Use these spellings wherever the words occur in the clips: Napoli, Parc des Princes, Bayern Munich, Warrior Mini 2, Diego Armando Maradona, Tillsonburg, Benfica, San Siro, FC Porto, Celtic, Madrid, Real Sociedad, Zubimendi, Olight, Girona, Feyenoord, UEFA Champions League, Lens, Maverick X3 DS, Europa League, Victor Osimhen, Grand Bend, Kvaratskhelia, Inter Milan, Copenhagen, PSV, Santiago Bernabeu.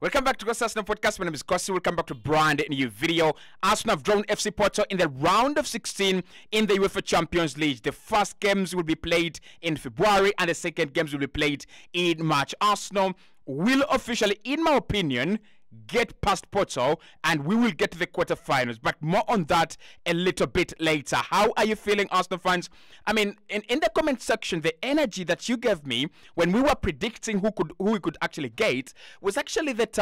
Welcome back to Goss Arsenal Podcast. My name is Gossi. Welcome back to brand new video. Arsenal have drawn FC Porto in the round of 16 in the UEFA Champions League. The first games will be played in February and the second games will be played in March. Arsenal will officially, in my opinion, get past Porto and we will get to the quarterfinals, but more on that a little bit later. How are you feeling, Arsenal fans? I mean, in the comment section, the energy that you gave me when we were predicting who we could actually get was actually that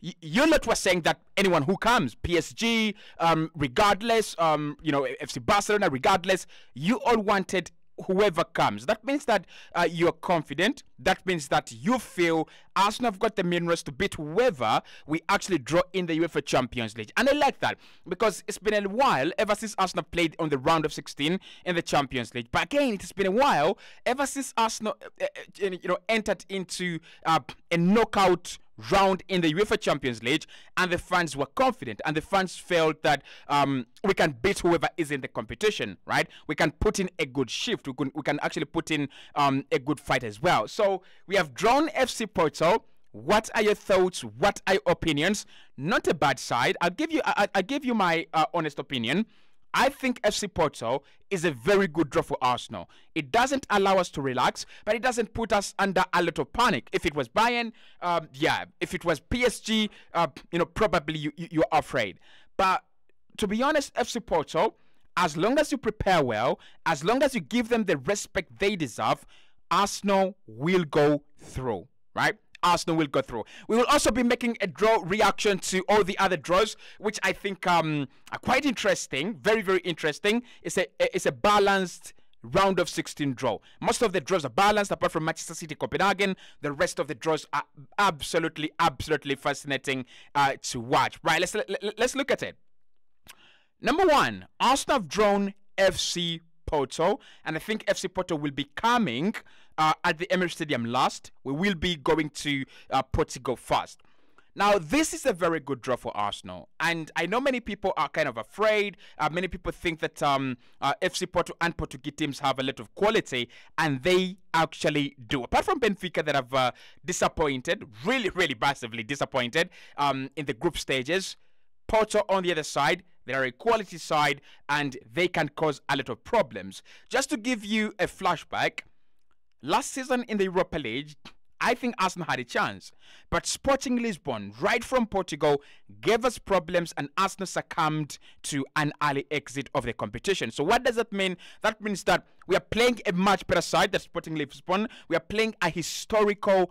you lot were saying that anyone who comes, PSG, regardless, you know, FC Barcelona, regardless, you all wanted whoever comes. That means that you're confident. That means that you feel Arsenal have got the minerals to beat whoever we actually draw in the UEFA Champions League. And I like that because it's been a while ever since Arsenal played on the round of 16 in the Champions League. But again, it's been a while ever since Arsenal entered into a knockout round in the UEFA Champions League, and the fans were confident and the fans felt that we can beat whoever is in the competition, right? We can put in a good shift, we can actually put in a good fight as well. So we have drawn FC Porto. What are your thoughts? What are your opinions? Not a bad side. I'll give you my honest opinion. I think FC Porto is a very good draw for Arsenal. It doesn't allow us to relax, but it doesn't put us under a lot of panic. If it was Bayern, yeah. If it was PSG, you know, probably you're afraid. But to be honest, FC Porto, as long as you prepare well, as long as you give them the respect they deserve, Arsenal will go through, right? Arsenal will go through. We will also be making a draw reaction to all the other draws, which I think are quite interesting, very, very interesting. It's a balanced round of 16 draw. Most of the draws are balanced, apart from Manchester City, Copenhagen. The rest of the draws are absolutely, absolutely fascinating to watch. Right, let's look at it. Number one, Arsenal have drawn FC Porto, and I think FC Porto will be coming at the Emirates Stadium last. We will be going to Portugal first. Now, this is a very good draw for Arsenal, and I know many people are kind of afraid. Many people think that FC Porto and Portuguese teams have a lot of quality, and they actually do. Apart from Benfica that have disappointed, really, really massively disappointed in the group stages, Porto on the other side, they are a quality side, and they can cause a lot of problems. Just to give you a flashback, last season in the Europa League, I think Arsenal had a chance. But Sporting Lisbon, right from Portugal, gave us problems and Arsenal succumbed to an early exit of the competition. So what does that mean? That means that we are playing a much better side than Sporting Lisbon. We are playing a historical,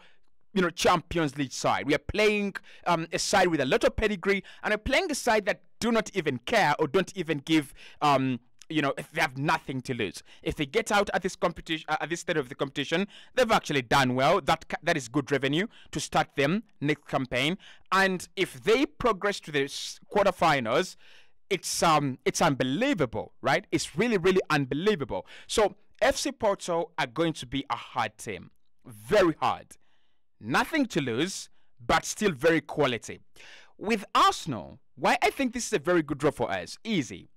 you know, Champions League side. We are playing a side with a lot of pedigree, and we're playing a side that do not even care or don't even give, you know, if they have nothing to lose. If they get out at this competition, at this stage of the competition, they've actually done well. That is good revenue to start them next campaign. And if they progress to the quarterfinals, it's unbelievable, right? It's really, really unbelievable. So FC Porto are going to be a hard team, very hard. Nothing to lose, but still very quality. With Arsenal, why I think this is a very good draw for us, easy.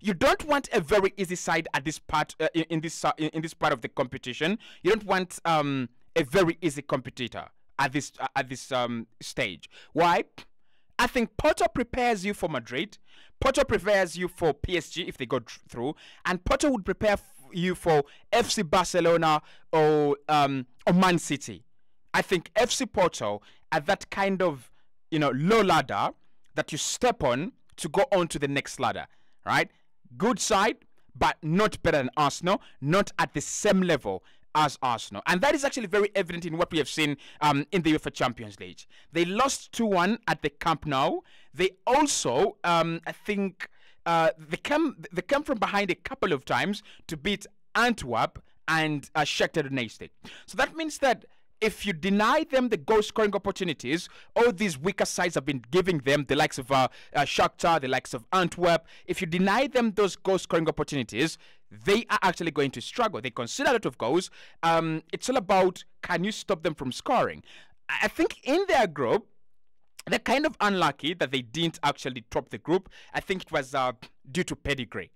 You don't want a very easy side at this part in this part of the competition. You don't want a very easy competitor at this stage. Why? I think Porto prepares you for Madrid. Porto prepares you for PSG if they go through, and Porto would prepare you for FC Barcelona or Man City. I think FC Porto are that kind of, you know, low ladder that you step on to go on to the next ladder, right? Good side, but not better than Arsenal, not at the same level as Arsenal. And that is actually very evident in what we have seen in the UEFA Champions League. They lost 2-1 at the Camp Nou. They also, I think, they came from behind a couple of times to beat Antwerp and Shakhtar Donetsk. So that means that if you deny them the goal-scoring opportunities, all these weaker sides have been giving them, the likes of Shakhtar, the likes of Antwerp, if you deny them those goal-scoring opportunities, they are actually going to struggle. They concede a lot of goals. It's all about, can you stop them from scoring? I think in their group, they're kind of unlucky that they didn't actually top the group. I think it was due to pedigree.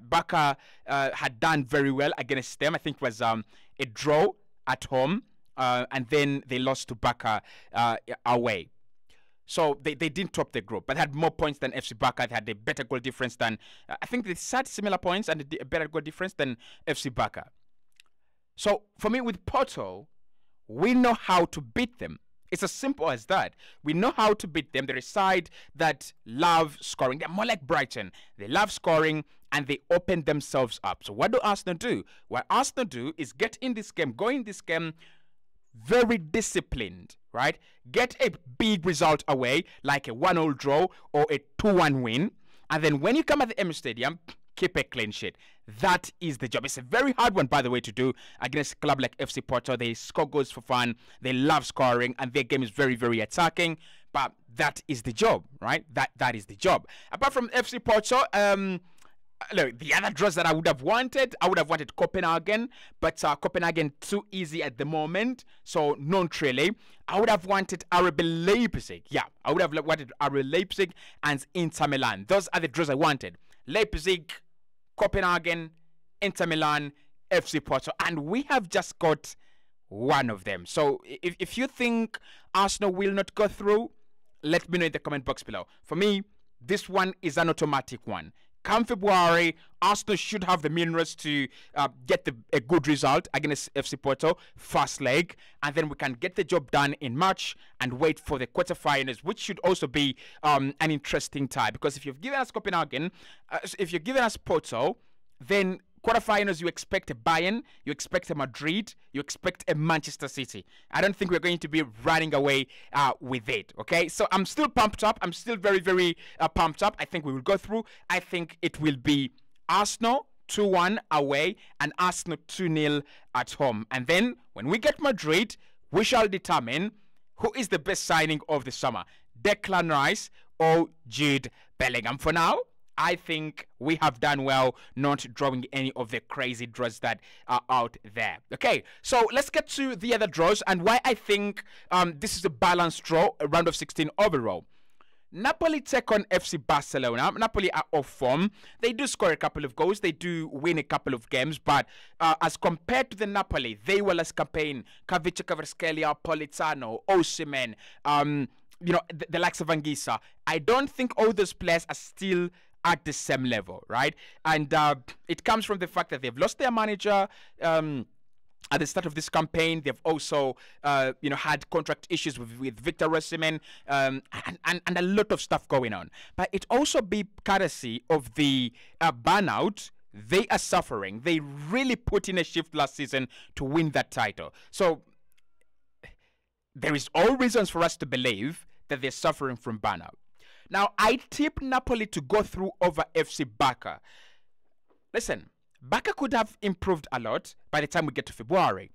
Baka had done very well against them. I think it was a draw at home. and then they lost to Barca away. So they didn't top the group, but had more points than FC Barca. They had a better goal difference than, I think they had similar points and a better goal difference than FC Barca. So for me, with Porto, we know how to beat them. It's as simple as that. We know how to beat them. They're a side that love scoring. They're more like Brighton. They love scoring and they open themselves up. So what do Arsenal do? What Arsenal do is get in this game, go in this game very disciplined, right? Get a big result away, like a 1-1 draw or a 2-1 win. And then when you come at the Emirates Stadium, keep a clean sheet. That is the job. It's a very hard one, by the way, to do against a club like FC Porto. They score goals for fun. They love scoring, and their game is very, very attacking. But that is the job, right? That is the job. Apart from FC Porto, look, the other draws that I would have wanted Copenhagen, but Copenhagen too easy at the moment, so not really. I would have wanted RB Leipzig. Yeah, I would have wanted RB Leipzig and Inter Milan. Those are the draws I wanted. Leipzig, Copenhagen, Inter Milan, FC Porto, and we have just got one of them. So if you think Arsenal will not go through, let me know in the comment box below. For me, this one is an automatic one. Come February, Arsenal should have the minerals to get a good result against FC Porto, first leg, and then we can get the job done in March and wait for the quarterfinals, which should also be an interesting tie. Because if you've given us Copenhagen, if you've given us Porto, then quarterfinals you expect a Bayern, you expect a Madrid, you expect a Manchester City. I don't think we're going to be running away with it, okay? So I'm still pumped up. I'm still very, very pumped up. I think we will go through. I think it will be Arsenal 2-1 away and Arsenal 2-0 at home. And then when we get Madrid, we shall determine who is the best signing of the summer, Declan Rice or Jude Bellingham. For now, I think we have done well not drawing any of the crazy draws that are out there. Okay, so let's get to the other draws and why I think this is a balanced draw, a round of 16 overall. Napoli take on FC Barcelona. Napoli are off form. They do score a couple of goals. They do win a couple of games. But as compared to the Napoli, they were less campaign. Kavica, Kvaratskhelia, Politano, Osimhen, you know, the likes of Anguissa. I don't think all those players are still at the same level, right? And it comes from the fact that they've lost their manager at the start of this campaign. They've also, you know, had contract issues with Victor Osimhen and a lot of stuff going on. But it also be courtesy of the burnout they are suffering. They really put in a shift last season to win that title. So there is all reasons for us to believe that they're suffering from burnout. Now, I tip Napoli to go through over FC Barca. Listen, Barca could have improved a lot by the time we get to February.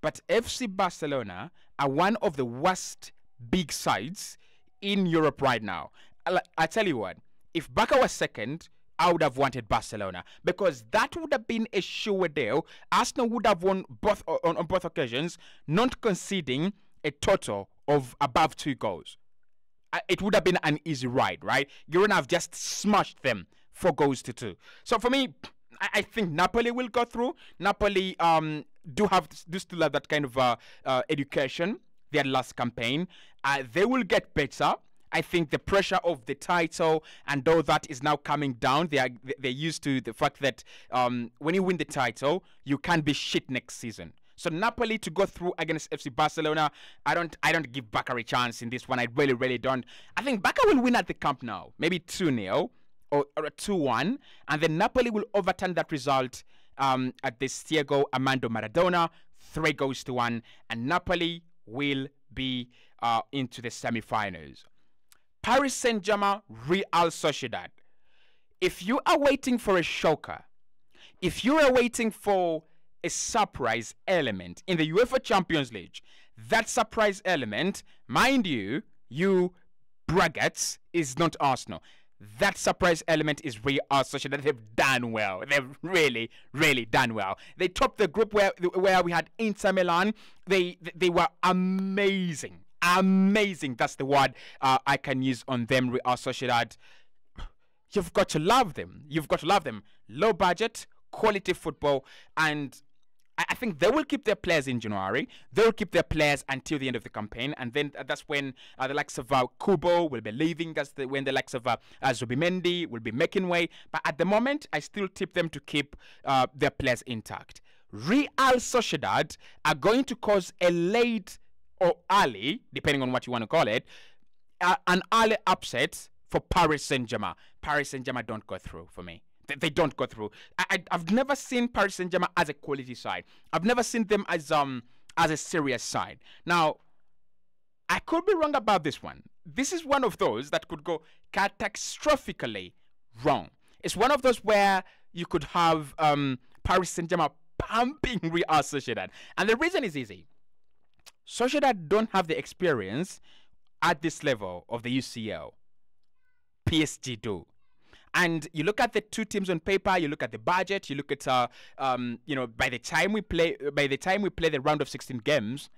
But FC Barcelona are one of the worst big sides in Europe right now. I tell you what, if Barca was second, I would have wanted Barcelona because that would have been a sure deal. Arsenal would have won both on both occasions, not conceding a total of above 2 goals. It would have been an easy ride, right? Girona have just smashed them 4 goals to 2. So for me, I think Napoli will go through. Napoli do still have that kind of education. Their last campaign, they will get better. I think the pressure of the title and all that is now coming down. They're used to the fact that when you win the title, you can't be shit next season. So Napoli to go through against FC Barcelona, I don't give Barca a chance in this one. I really, really don't. I think Barca will win at the Camp Nou, maybe 2-0 or 2-1, and then Napoli will overturn that result at the Diego Armando Maradona, 3-1, and Napoli will be into the semi-finals. Paris Saint-Germain, Real Sociedad. If you are waiting for a shocker, if you are waiting for a surprise element in the UEFA Champions League, that surprise element, mind you, you braggarts, is not Arsenal. That surprise element is Real Sociedad. They've done well. They've really, really done well. They topped the group where we had Inter Milan. They were amazing. Amazing. That's the word I can use on them, Real Sociedad. You've got to love them. You've got to love them. Low budget, quality football, and I think they will keep their players in January. They will keep their players until the end of the campaign, and then that's when the likes of Kubo will be leaving. That's when the likes of Zubimendi will be making way. But at the moment, I still tip them to keep their players intact. Real Sociedad are going to cause a late or early, depending on what you want to call it, an early upset for Paris Saint-Germain. Paris Saint-Germain don't go through for me. They don't go through. I've never seen Paris Saint-Germain as a quality side. I've never seen them as a serious side. Now, I could be wrong about this one. This is one of those that could go catastrophically wrong. It's one of those where you could have Paris Saint-Germain pumping Real Sociedad. And the reason is easy. Sociedad don't have the experience at this level of the UCL. PSG do. And you look at the two teams on paper, you look at the budget, you look at you know, by the time we play the round of 16 games,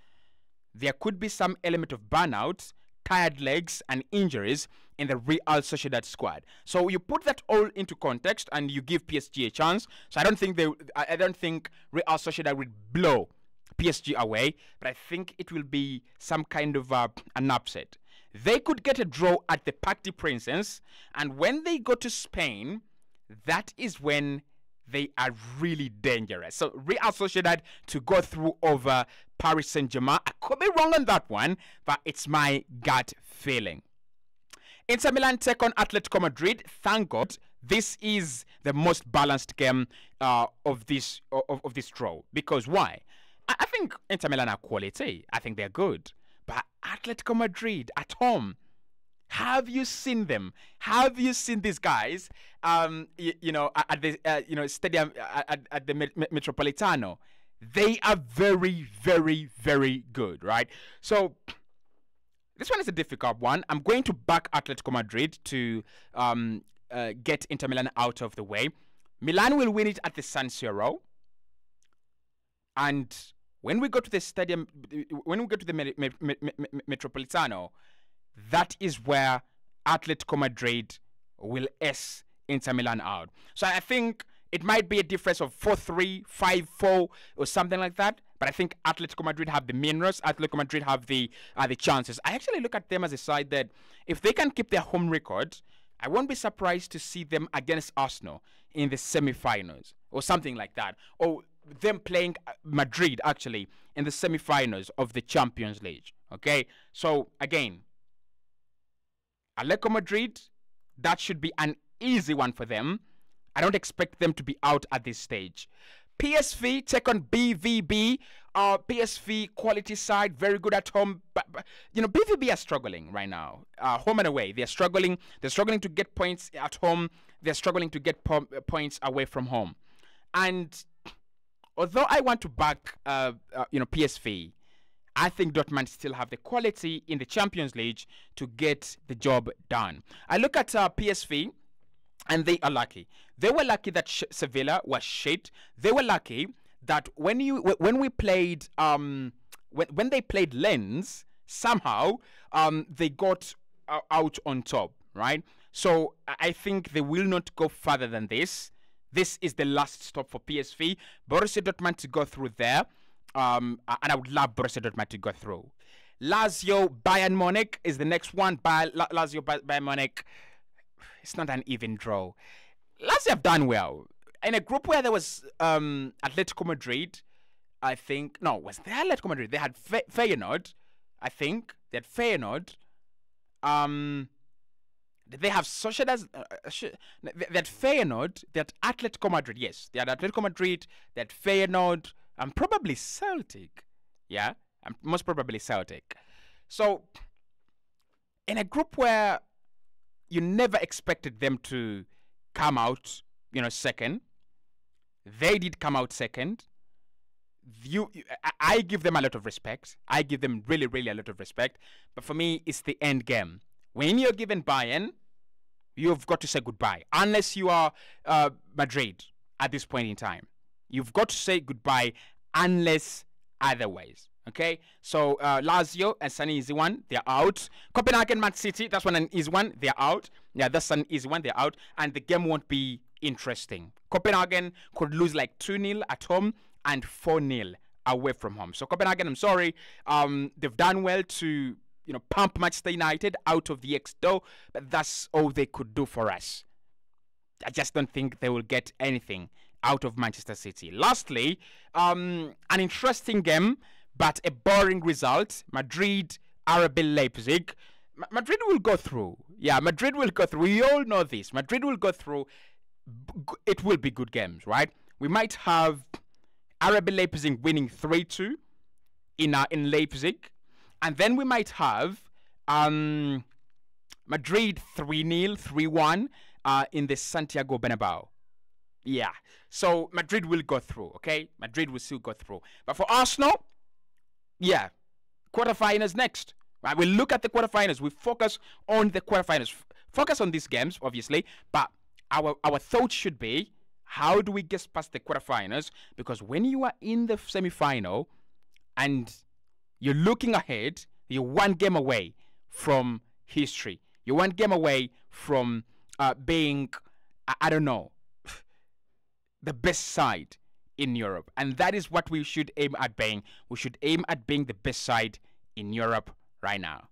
there could be some element of burnout, tired legs and injuries in the Real Sociedad squad. So you put that all into context and you give PSG a chance. So I don't think Real Sociedad will blow PSG away, but I think it will be some kind of an upset. They could get a draw at the Parc des Princes, and when they go to Spain, that is when they are really dangerous. So Real Sociedad to go through over Paris Saint-Germain. I could be wrong on that one, but it's my gut feeling. Inter Milan take on Atletico Madrid. Thank God this is the most balanced game of this draw. Because why? I think Inter Milan are quality. I think they're good. But Atletico Madrid at home, have you seen them? Have you seen these guys? At the stadium at the Metropolitano, they are very, very, very good, right? So this one is a difficult one. I'm going to back Atletico Madrid to get Inter Milan out of the way. Milan will win it at the San Siro, and when we go to the stadium, when we go to the Metropolitano, that is where Atletico Madrid will S Inter Milan out. So I think it might be a difference of 4-3, 5-4 or something like that. But I think Atletico Madrid have the minerals. Atletico Madrid have the chances. I actually look at them as a side that if they can keep their home record, I won't be surprised to see them against Arsenal in the semi-finals or something like that. Or them playing Madrid actually in the semi-finals of the Champions League. Okay, so again, Atletico Madrid, that should be an easy one for them. I don't expect them to be out at this stage. PSV take on BVB. PSV quality side, very good at home, but BVB are struggling right now, home and away. They're struggling. They're struggling to get points at home. They're struggling to get points away from home. And although I want to back, PSV, I think Dortmund still have the quality in the Champions League to get the job done. I look at PSV, and they are lucky. They were lucky that Sevilla was shit. They were lucky that when they played Lens, somehow they got out on top, right? So I think they will not go further than this. This is the last stop for PSV. Borussia Dortmund to go through there. And I would love Borussia Dortmund to go through. Lazio, Bayern Munich is the next one. Lazio, Bayern Munich. It's not an even draw. Lazio have done well. In a group where there was Atletico Madrid, I think. No, was there Atletico Madrid? They had Feyenoord, I think. They had Feyenoord. They have Sociedad, that Feyenoord, that Atletico Madrid. Yes, they had Atletico Madrid, that Feyenoord, and probably Celtic. Yeah, and most probably Celtic. So, in a group where you never expected them to come out, second, they did come out second. I give them a lot of respect. I give them really, really a lot of respect. But for me, it's the end game. When you're given Bayern, you've got to say goodbye. Unless you are Madrid at this point in time. You've got to say goodbye unless otherwise. Okay? So, Lazio, that's an easy one. They're out. Copenhagen, Man City, that's an easy one. They're out. Yeah, that's an easy one. They're out. And the game won't be interesting. Copenhagen could lose like 2-0 at home. and 4-0 away from home. So Copenhagen, I'm sorry, they've done well to, you know, pump Manchester United out of the X door, but that's all they could do for us. I just don't think they will get anything out of Manchester City. Lastly, an interesting game, but a boring result. Madrid, RB Leipzig. Madrid will go through. Yeah, Madrid will go through. We all know this. Madrid will go through. It will be good games, right? We might have RB Leipzig winning 3-2 in Leipzig. And then we might have Madrid 3-0, 3-1 in the Santiago Bernabeu. Yeah. So Madrid will go through, okay? Madrid will still go through. But for Arsenal, yeah, quarterfinals next. Right? We look at the quarterfinals. We focus on the quarterfinals. Focus on these games, obviously. But our thoughts should be, how do we get past the quarterfinals? Because when you are in the semi-final and you're looking ahead, you're one game away from history. You're one game away from being, I don't know, the best side in Europe. And that is what we should aim at being. We should aim at being the best side in Europe right now.